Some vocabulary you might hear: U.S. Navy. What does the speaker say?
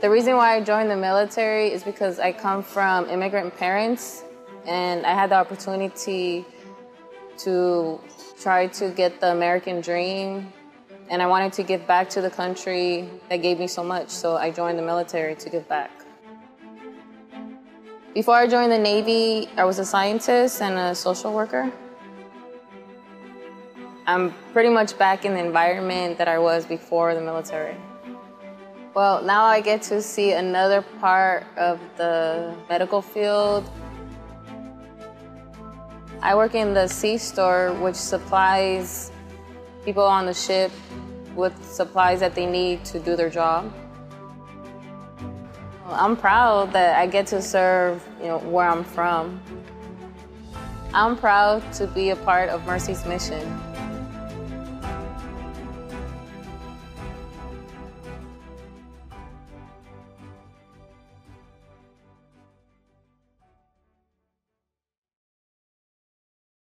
The reason why I joined the military is because I come from immigrant parents, and I had the opportunity to try to get the American dream, and I wanted to give back to the country that gave me so much, so I joined the military to give back. Before I joined the Navy, I was a scientist and a social worker. I'm pretty much back in the environment that I was before the military. Well, now I get to see another part of the medical field. I work in the C-Store, which supplies people on the ship with supplies that they need to do their job. I'm proud that I get to serve, where I'm from. I'm proud to be a part of Mercy's mission.